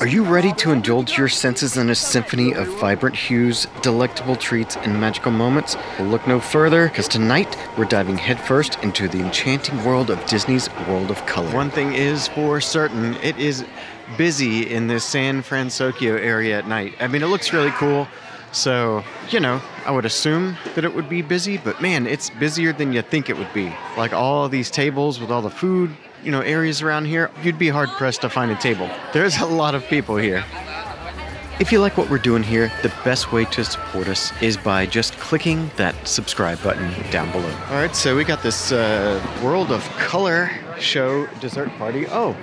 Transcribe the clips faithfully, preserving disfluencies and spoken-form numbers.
Are you ready to indulge your senses in a symphony of vibrant hues, delectable treats, and magical moments? Well, look no further, because tonight we're diving headfirst into the enchanting world of Disney's World of Color. One thing is for certain, it is busy in the San Francisco area at night. I mean, it looks really cool, so, you know, I would assume that it would be busy, but man, it's busier than you think it would be. Like all these tables with all the food, you know, areas around here, you'd be hard-pressed to find a table. There's a lot of people here. If you like what we're doing here, the best way to support us is by just clicking that subscribe button down below. All right, so we got this uh, World of Color show dessert party. Oh,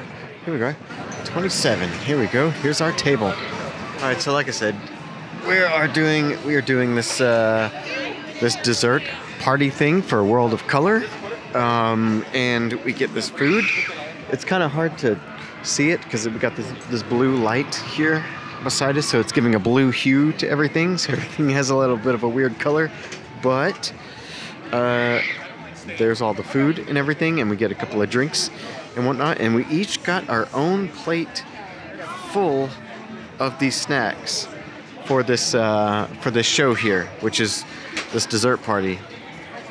here we go. twenty-seven. Here we go. Here's our table. All right, so like I said, we are doing we are doing this uh, this dessert party thing for World of Color. Um, and we get this food. It's kind of hard to see it because we got this, this blue light here beside us, so it's giving a blue hue to everything, so everything has a little bit of a weird color, but uh, there's all the food and everything, and we get a couple of drinks and whatnot, and we each got our own plate full of these snacks for this, uh, for this show here, which is this dessert party,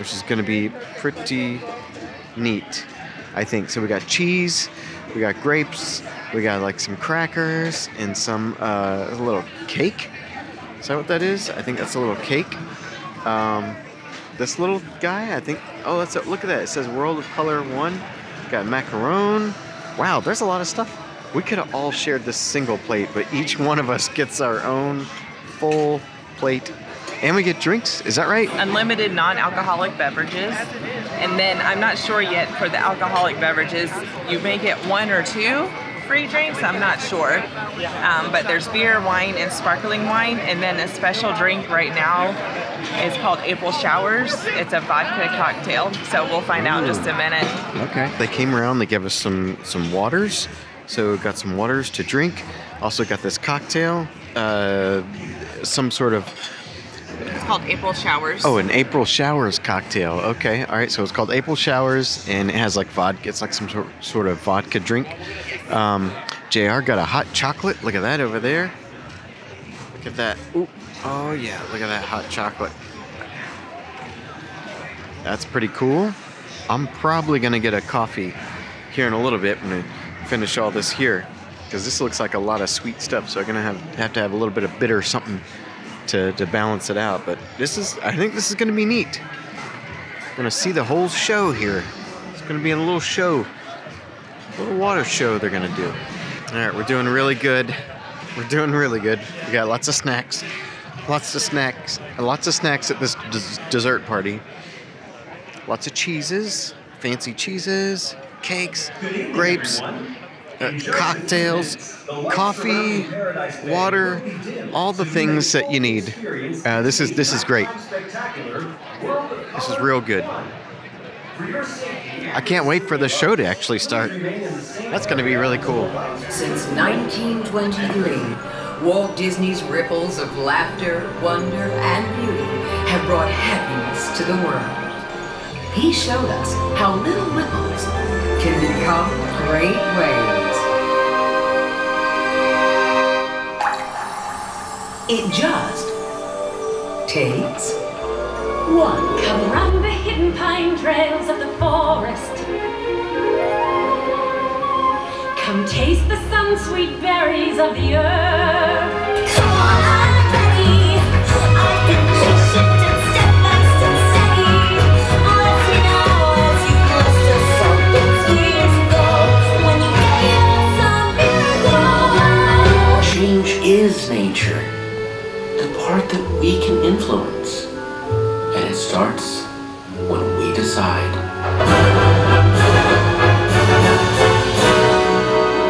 which is going to be pretty neat, I think. So we got cheese, we got grapes, we got like some crackers and some uh, a little cake. Is that what that is? I think that's a little cake. Um, this little guy, I think. Oh, that's a, look at that. It says World of Color One. Got macaron. Wow, there's a lot of stuff. We could have all shared this single plate, but each one of us gets our own full plate. And we get drinks, is that right? Unlimited non-alcoholic beverages. And then I'm not sure yet for the alcoholic beverages, you may get one or two free drinks, I'm not sure. Um, but there's beer, wine, and sparkling wine. And then a special drink right now is called April Showers. It's a vodka cocktail, so we'll find out in just a minute. Okay. They came around, they gave us some, some waters. So we got some waters to drink. Also got this cocktail, uh, some sort of... It's called April Showers. Oh, an April Showers cocktail. Okay, all right. So it's called April Showers, and it has like vodka. It's like some sort of vodka drink. Um, J R got a hot chocolate. Look at that over there. Look at that. Ooh. Oh, yeah. Look at that hot chocolate. That's pretty cool. I'm probably going to get a coffee here in a little bit when I finish all this here, because this looks like a lot of sweet stuff, so I'm going to have, have to have a little bit of bitter something To, to balance it out. But this is, I think this is going to be neat. I'm going to see the whole show here. It's going to be a little show, a little water show they're going to do. All right, we're doing really good. We're doing really good. We got lots of snacks, lots of snacks, lots of snacks at this dessert party. Lots of cheeses, fancy cheeses, cakes, grapes, Uh, cocktails, coffee, water, all the things that you need. Uh, this is this is great. This is real good. I can't wait for the show to actually start. That's going to be really cool. Since nineteen twenty-three, Walt Disney's ripples of laughter, wonder, and beauty have brought happiness to the world. He showed us how little ripples can become great waves. It just takes one. Come run the hidden pine trails of the forest. Come taste the sun-sweet berries of the earth. Come on, I'm ready. I can shake, shift, and step by step steady. Let me know as you lost yourself years ago when you gave us a miracle. Change is nature. The part that we can influence, and it starts when we decide.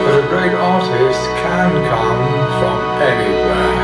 But a great artist can come from anywhere.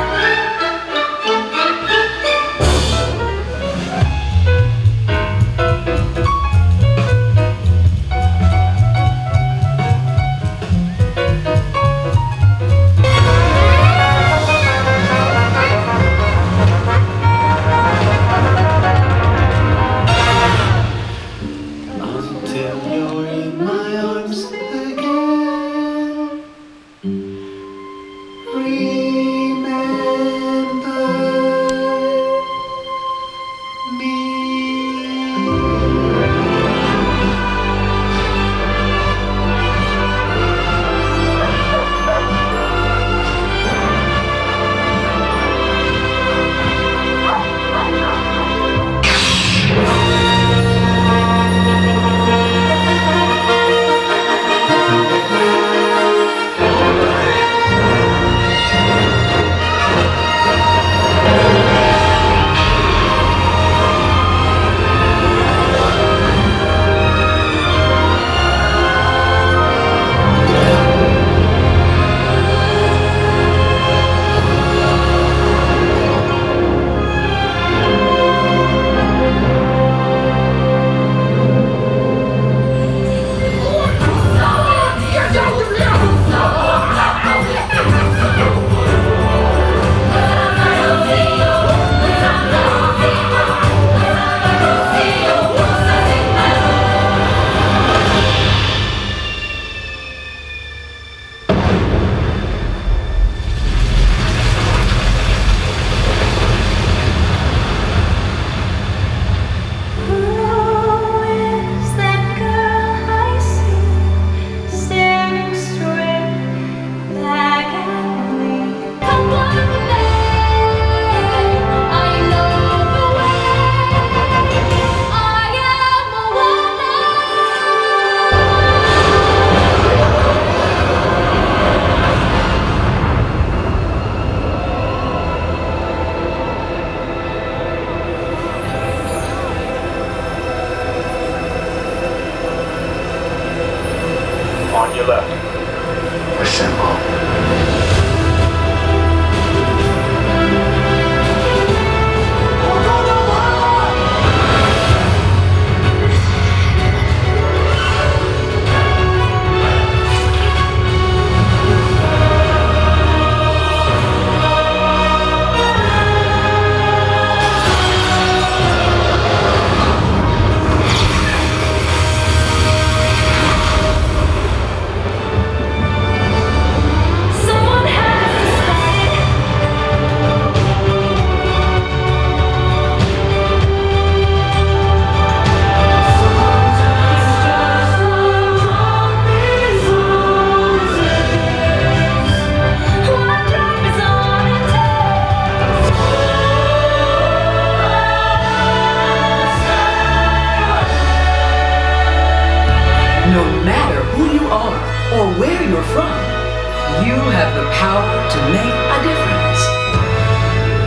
to make a difference.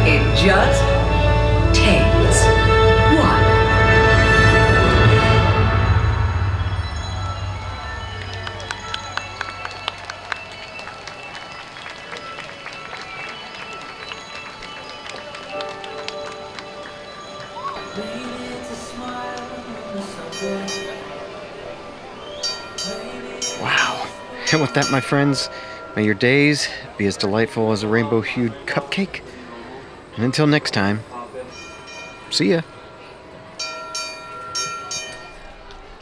It just takes one. Baby, it's a smile on the subway. Wow. And with that, my friends, may your days be as delightful as a rainbow-hued cupcake. And until next time, see ya.